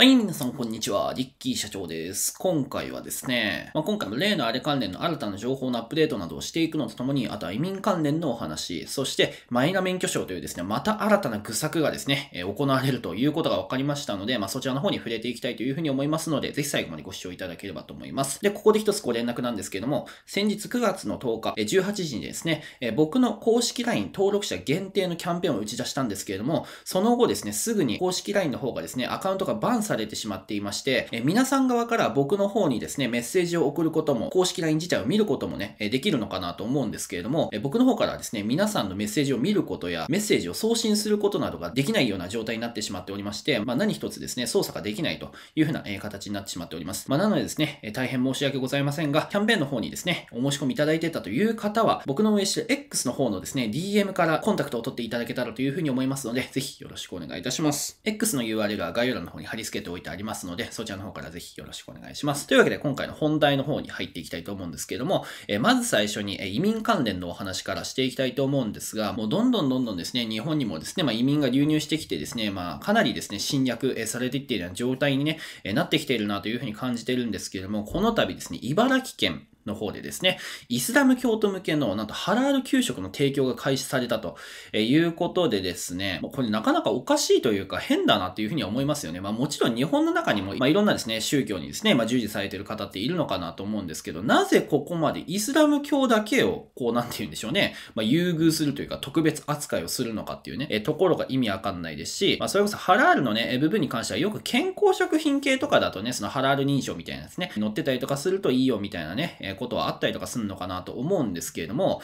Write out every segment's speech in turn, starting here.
はい、皆さん、こんにちは。リッキー社長です。今回はですね、今回も例のあれ関連の新たな情報のアップデートなどをしていくのとともに、あとは移民関連のお話、そしてマイナ免許証というですね、また新たな愚策がですね、行われるということが分かりましたので、そちらの方に触れていきたいというふうに思いますので、ぜひ最後までご視聴いただければと思います。で、ここで一つご連絡なんですけれども、先日9月の10日、18時にですね、僕の公式 LINE 登録者限定のキャンペーンを打ち出したんですけれども、その後ですね、すぐに公式 LINE の方がですね、アカウントがバンされてしまっていまして、皆さん側から僕の方にですね、メッセージを送ることも、公式 LINE 自体を見ることもね、できるのかなと思うんですけれども、僕の方からですね、皆さんのメッセージを見ることや、メッセージを送信することなどができないような状態になってしまっておりまして、何一つですね、操作ができないというふうな形になってしまっております。なのでですね、大変申し訳ございませんが、キャンペーンの方にですね、お申し込みいただいてたという方は、僕の運営してる X の方のですね、DM からコンタクトを取っていただけたらというふうに思いますので、ぜひよろしくお願いいたします。X の URL は概要欄の方に貼り付けておいてありますので、そちらの方からぜひよろしくお願いします。というわけで、今回の本題の方に入っていきたいと思うんですけれども、まず最初に移民関連のお話からしていきたいと思うんですが、もうどんどんですね、日本にもですね、移民が流入してきてですね、かなりですね、侵略されていっているような状態にね、なってきているなというふうに感じているんですけれども、この度ですね、茨城県の方でですね、イスラム教徒向けのなんとハラール給食の提供が開始されたということでですね、これなかなかおかしいというか変だなっていうふうには思いますよね。もちろん日本の中にも、いろんなですね、宗教にですね、従事されている方っているのかなと思うんですけど、なぜここまでイスラム教だけを、なんて言うんでしょうね、優遇するというか特別扱いをするのかっていうね、ところが意味わかんないですし、それこそハラールのね、部分に関してはよく健康食品系とかだとね、そのハラール認証みたいなですね、載ってたりとかするといいよみたいなね、ことはあったりとかするのかなと思うんですけれども、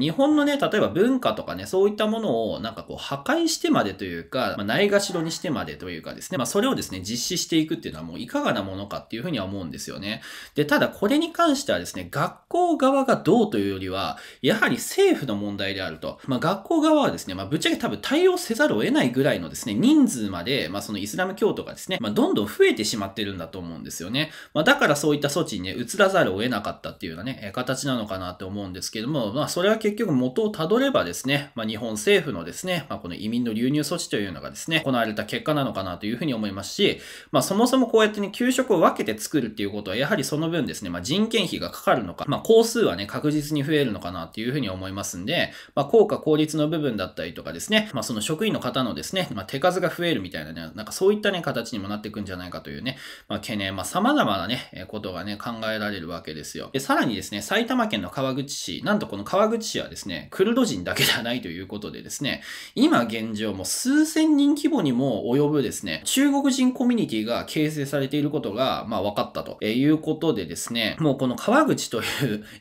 日本のね、例えば文化とかね、そういったものを破壊してまでというか、ないがしろにしてまでというかですね、それをですね、実施していくっていうのはもういかがなものかっていうふうには思うんですよね。で、ただこれに関してはですね、学校側がどうというよりは、やはり政府の問題であると。学校側はですね、ぶっちゃけ多分対応せざるを得ないぐらいのですね、人数まで、そのイスラム教徒がですね、どんどん増えてしまってるんだと思うんですよね。だからそういった措置にね、移らざるを得なかったっていうようなね、形なのかなと思うんですけども、それは結局元をたどればですね、日本政府のですね、この移民の流入措置というのがですね、行われた結果なのかなというふうに思いますし、そもそもこうやってね、給食を分けて作るっていうことは、やはりその分ですね、人件費がかかるのか、工数はね、確実に増えるのかなというふうに思いますんで、効果効率の部分だったりとかですね、その職員の方のですね、手数が増えるみたいなね、そういったね、形にもなっていくんじゃないかというね、懸念、様々なね、ことがね、考えられるわけですよ。で、さらにですね、埼玉県の川口市、なんとこの川口市はですね、クルド人だけではないということでですね、今現状もう数千人規模にも及ぶですね、中国人コミュニティが形成されていることが、分かったということでですね、もうこの川口とい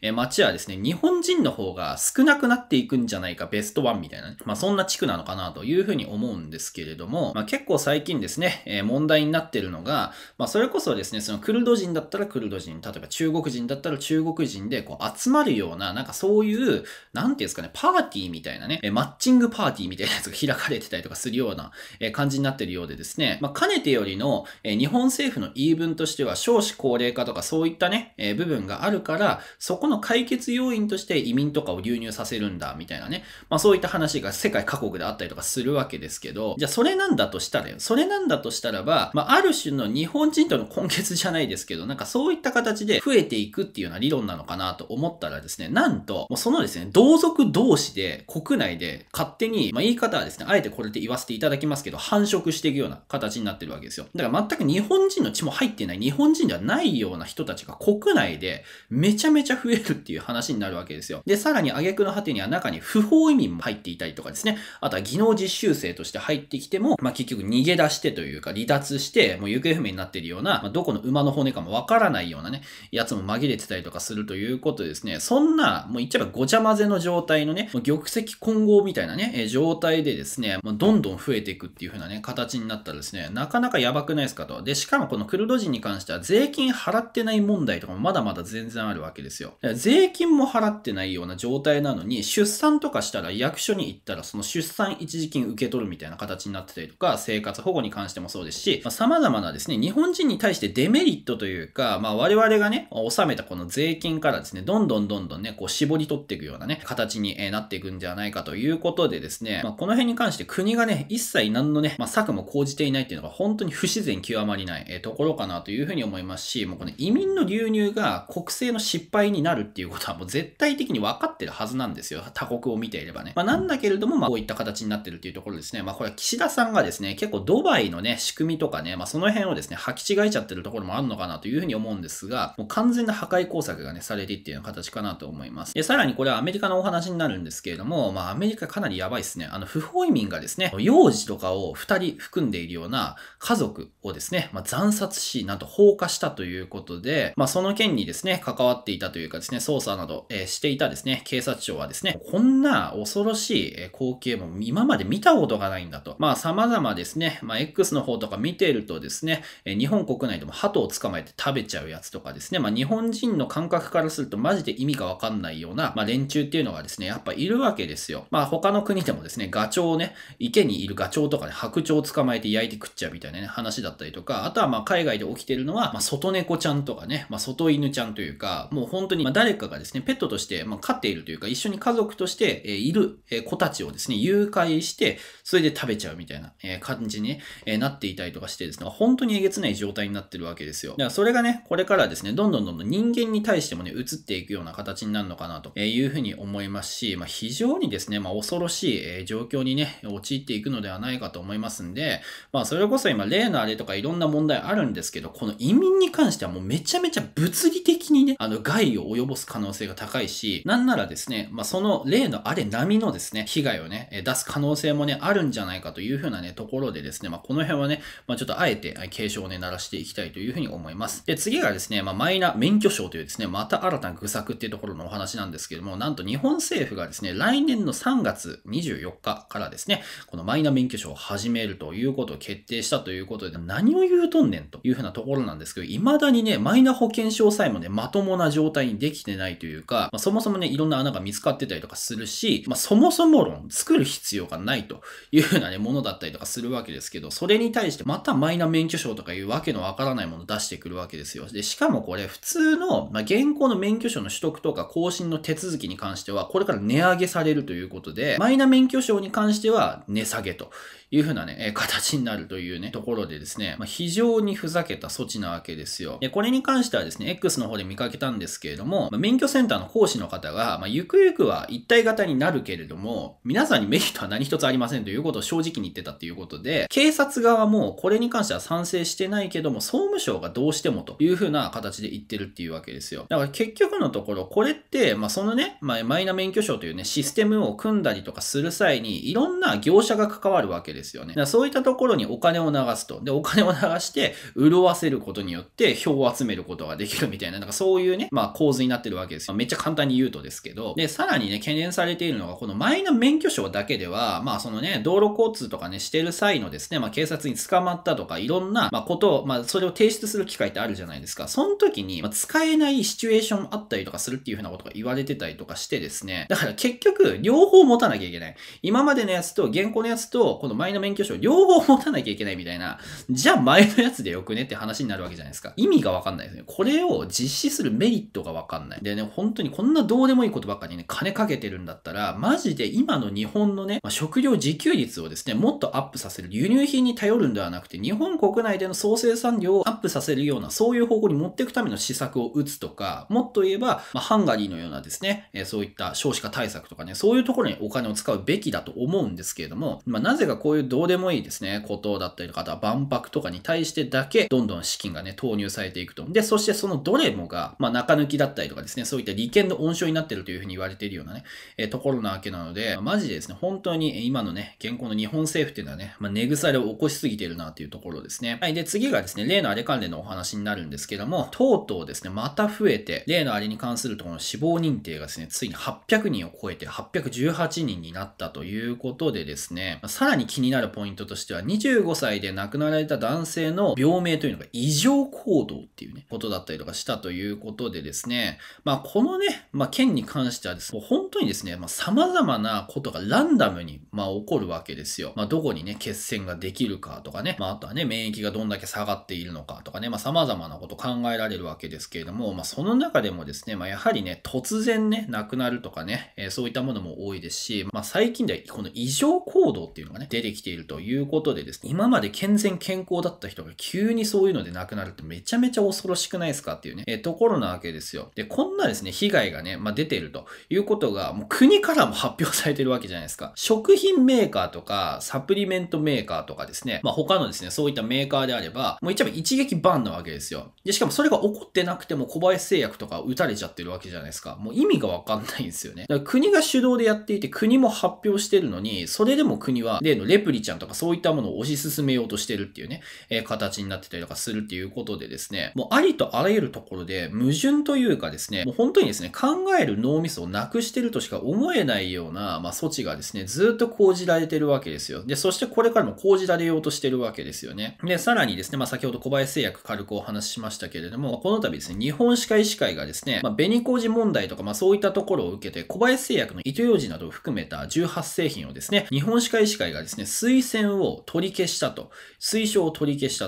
う町はですね、日本人の方が少なくなっていくんじゃないか、ベストワンみたいなね、そんな地区なのかなというふうに思うんですけれども、結構最近ですね、問題になっているのが、それこそですね、そのクルド人だったらクルド人、例えば中国人だったら中国人でこう集まるような、そういう、なんていうんですかね、パーティーみたいなね、マッチングパーティーみたいなやつが開かれてたりとかするような感じになってるようでですね、かねてよりの日本政府の言い分としては少子高齢化とかそういったね、部分があるから、そこの解決要因として移民とかを流入させるんだ、みたいなね、そういった話が世界各国であったりとかするわけですけど、じゃあそれなんだとしたらば、ある種の日本人との根結じゃないですけど、そういった形で増えていくっていうような理論なのかなと思ったらですね、なんと、そのですね、同族同士で国内で勝手に、言い方はですね、あえてこれで言わせていただきますけど、繁殖していくような形になってるわけですよ。だから全く日本人の血も入ってない、日本人ではないような人たちが国内でめちゃめちゃ増えるっていう話になるわけですよ。で、さらに挙句の果てには中に不法移民も入っていたりとかですね、あとは技能実習生として入ってきても、結局逃げ出してというか離脱して、もう行方不明になっているような、どこの馬の骨かもわからないようなね、やつも紛れてたりとかするということでですね、そんな、もう言っちゃえばごちゃ混ぜの状態のね、玉石混合みたいなね、状態でですね、どんどん増えていくっていう風なね、形になったらですね、なかなかやばくないですかと。で、しかもこのクルド人に関しては税金払ってない問題とかもまだまだ全然あるわけですよ。税金も払ってないような状態なのに、出産とかしたら役所に行ったらその出産一時金受け取るみたいな形になってたりとか、生活保護に関してもそうですし、様々なですね、日本人に対してデメリットというか、我々がね、納めたこのの税金からですね、どんどんね、こう絞り取っていくようなね、形になっていくんではないかということでですね、この辺に関して国がね、一切何のね、策も講じていないっていうのが本当に不自然極まりないところかなというふうに思いますし、もうこの移民の流入が国政の失敗になるっていうことはもう絶対的に分かってるはずなんですよ。他国を見ていればね。なんだけれども、こういった形になってるっていうところですね。これは岸田さんがですね、結構ドバイのね、仕組みとかね、その辺をですね、履き違えちゃってるところもあるのかなというふうに思うんですが、もう完全な破壊工作がね、されてっていうような形かなと思います。で、さらにこれはアメリカのお話になるんですけれども、アメリカかなりやばいですね。不法移民がですね、幼児とかを2人含んでいるような家族をですね、惨殺し、なんと放火したということで、その件にですね、関わっていたというかですね、捜査などしていたですね、警察庁はですね、こんな恐ろしい光景も今まで見たことがないんだと。様々ですね、X の方とか見ているとですね、日本国内でも鳩を捕まえて食べちゃうやつとかですね、日本人の感覚からするとマジで意味がわかんないような、連中っていうのがですね、やっぱいるわけですよ。他の国でもですね、ガチョウをね、池にいるガチョウとかね、白鳥を捕まえて焼いて食っちゃうみたいなね、話だったりとか、あとは海外で起きているのは、外猫ちゃんとかね、外犬ちゃんというか、もう本当に誰かがですね、ペットとして飼っているというか、一緒に家族としている子たちをですね、誘拐して、それで食べちゃうみたいな感じになっていたりとかしてですね、本当にえげつない状態になってるわけですよ。だからそれがね、これからですね、どんどん人間に対してもね、移っていくような形になるのかなというふうに思いますし、非常にですね、恐ろしい状況にね、陥っていくのではないかと思いますんで、それこそ今、例のあれとかいろんな問題あるんですけど、この移民に関してはもうめちゃめちゃ物理的にね、害を及ぼす可能性が高いし、なんならですね、その例のあれ並みのですね、被害をね、出す可能性もね、あるんじゃないかというふうなね、ところでですね、この辺はね、ちょっとあえて警鐘をね、鳴らしていきたいというふうに思います。で、次がですね、マイナ免許証というですね、また新たな愚策っていうところのお話なんですけども、なんと日本政府がですね、来年の3月24日からですね、このマイナ免許証を始めるということを決定したということで、何を言うとんねんというふうなところなんですけど、未だにね、マイナ保険証さえもね、まともな状態にできてないというか、そもそもね、いろんな穴が見つかってたりとかするし、そもそも論作る必要がないというふうなね、ものだったりとかするわけですけど、それに対してまたマイナ免許証とかいうわけのわからないものを出してくるわけですよ。で、しかもこれ普通の、現行の免許証の取得とか更新の手続きに関しては、これから値上げされるということで、マイナ免許証に関しては値下げというふうなね、形になるというね、ところでですね、非常にふざけた措置なわけですよ。で、これに関してはですね、X の方で見かけたんですけれども、免許センターの講師の方が、ゆくゆくは一体型になるけれども、皆さんにメリットは何一つありませんということを正直に言ってたということで、警察側もこれに関しては賛成してないけども、総務省がどうしてもというふうな形で言ってるっていうわけですよ。だから結局のところ、これって、そのね、マイナ免許証というね、システムを組んだりとかする際に、いろんな業者が関わるわけですよね。だからそういったところにお金を流すと。で、お金を流して、潤わせることによって、票を集めることができるみたいな、なんかそういうね、構図になってるわけですよ。めっちゃ簡単に言うとですけど。で、さらにね、懸念されているのが、このマイナ免許証だけでは、そのね、道路交通とかね、してる際のですね、警察に捕まったとか、いろんな、ことを、それを提出する機会ってあるじゃないですか。その時に、使えないシチュエーションあったりとかするっていうふうなことが言われてたりとかしてですね。だから結局、両方持たなきゃいけない。今までのやつと、現行のやつと、このマイナ免許証、両方持たなきゃいけないみたいな。じゃあ前のやつでよくねって話になるわけじゃないですか。意味がわかんないですね。これを実施するメリットがわかんない。でね、本当にこんなどうでもいいことばっかりね、金かけてるんだったら、マジで今の日本のね、食料自給率をですね、もっとアップさせる。輸入品に頼るんではなくて、日本国内での総生産量をアップさせるような、そういう方向に持っていくための施策を打つとか、もっと言えば、ハンガリーのようなですね、そういった少子化対策とかね、そういうところにお金を使うべきだと思うんですけれども、なぜかこういうどうでもいいですね、ことだったりとか、あとは万博とかに対してだけ、どんどん資金がね、投入されていくと。で、そしてそのどれもが、中抜きだったりとかですね、そういった利権の温床になってるというふうに言われているようなね、ところなわけなので、マジでですね、本当に今のね、現行の日本政府っていうのはね、根腐れを起こしすぎてるなっていうところですね。はい。で、次がですね、例のあれ関連のお話になるんですけども、とうとうですね、また増えて、例のあれに関するとこの死亡認定がですね、ついに800人を超えて818人になったということでですね、さらに気にになるポイントとしては、25歳で亡くなられた男性の病名というのが異常行動っていうね、ことだったりとかしたということでですね、まあこのね、件に関してはですね、もう本当にですね、様々なことがランダムに起こるわけですよ。どこにね、血栓ができるかとかね、あとはね、免疫がどんだけ下がっているのかとかね、様々なこと考えられるわけですけれども、その中でもですね、やはりね、突然ね、亡くなるとかね、そういったものも多いですし、最近ではこの異常行動っていうのがね、出てきているということでですね、今まで健全健康だった人が急にそういうので亡くなるってめちゃめちゃ恐ろしくないですかっていうね、ところなわけですよ。で、こんなですね、被害がね、出ているということが、もう国からも発表されてるわけじゃないですか。食品メーカーとか、サプリメントメーカーとかですね、他のですね、そういったメーカーであれば、もう一番一撃バンなわけですよ。で、しかもそれが起こってなくても小林製薬とか打たれちゃってるわけじゃないですか。もう意味がわかんないんですよね。だから国が主導でやっていて、国も発表してるのに、それでも国は例のレプリちゃんとかそういったものを推し進めようとしてるっていうね、形になってたりとかするっていうことでですね、もうありとあらゆるところで矛盾というかですね、もう本当にですね、考える脳みそをなくしてるとしか思えないような、措置がですね、ずっと講じられてるわけですよ。で、そしてこれからも講じられようとしてるわけですよね。で、さらにですね、先ほど小林製薬軽くお話ししましたけれども、この度ですね、日本歯科医師会がですね、紅麹問題とか、そういったところを受けて、小林製薬の糸ようじなどを含めた18製品をですね、日本歯科医師会がですね、推奨を取り消した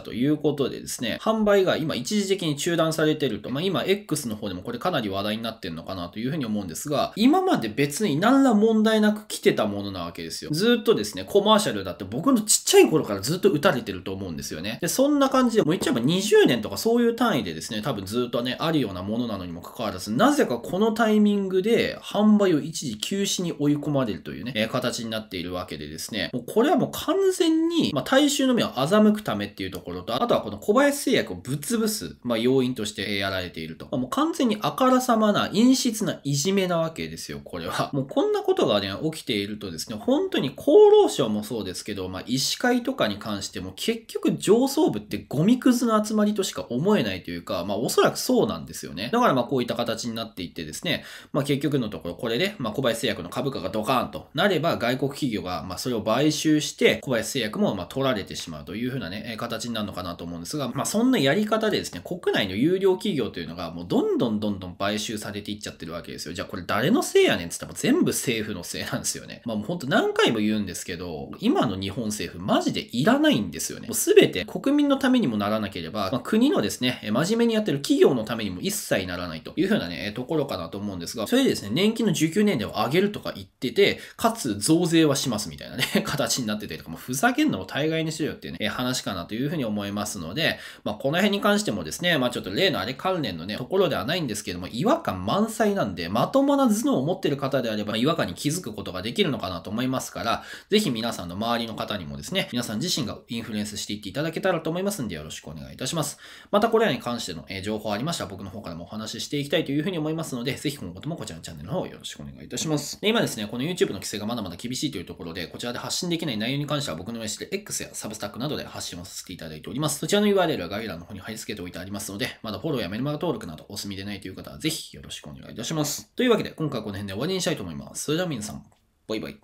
ということでですね、販売が今一時的に中断されてると、今 X の方でもこれかなり話題になってるのかなというふうに思うんですが、今まで別に何ら問題なく来てたものなわけですよ。ずっとですね、コマーシャルだって僕のちっちゃい頃からずっと打たれてると思うんですよね。で、そんな感じで、もう一応20年とかそういう単位でですね、多分ずっとね、あるようなものなのにもかかわらず、なぜかこのタイミングで販売を一時休止に追い込まれるというね、形になっているわけでですね、もうこれはもう完全に、大衆の目を欺くためっていうところと、あとはこの小林製薬をぶっ潰す、要因としてやられていると。もう完全にあからさまな陰湿ないじめなわけですよ、これは。もうこんなことがね、起きているとですね、本当に厚労省もそうですけど、医師会とかに関しても結局上層部ってゴミくずの集まりとしか思えないというか、おそらくそうなんですよね。だからこういった形になっていってですね、結局のところこれで、小林製薬の株価がドカーンとなれば、外国企業がそれを買収して、小林製薬も取られてしまうというふうなね、形になるのかなと思うんですが、そんなやり方でですね、国内の有料企業というのがもうどんどん買収されていっちゃってるわけですよ。じゃあこれ誰のせいやねんって言ったら全部政府のせいなんですよね。もうほんと何回も言うんですけど、今の日本政府マジでいらないんですよね。すべて国民のためにもならなければ、国のですね、真面目にやってる企業のためにも一切ならないというふうなね、ところかなと思うんですが、それでですね、年金の19年代を上げるとか言ってて、かつ増税はしますみたいなね、形になっててとか、もうふざけんのも大概にしろよっていうね、話かなというふうに思いますので、この辺に関してもですね、ちょっと例のあれ関連のね、ところではないんですけども、違和感満載なんで、まともな頭脳を持ってる方であれば、違和感に気づくことができるのかなと思いますから、ぜひ皆さんの周りの方にもですね、皆さん自身がインフルエンスしていっていただけたらと思いますんで、よろしくお願いいたします。またこれらに関しての情報ありましたら、僕の方からもお話ししていきたいというふうに思いますので、ぜひ今後ともこちらのチャンネルの方よろしくお願いいたします。で、今ですね、この YouTube の規制がまだまだ厳しいというところで、こちらで発信できない内容に関しては僕の用意している X やサブスタックなどで発信をさせていただいております。そちらの URL は概要欄の方に貼り付けておいてありますので、まだフォローやメルマガ登録などお済みでないという方はぜひよろしくお願いいたします。というわけで今回はこの辺で終わりにしたいと思います。それでは皆さん、バイバイ。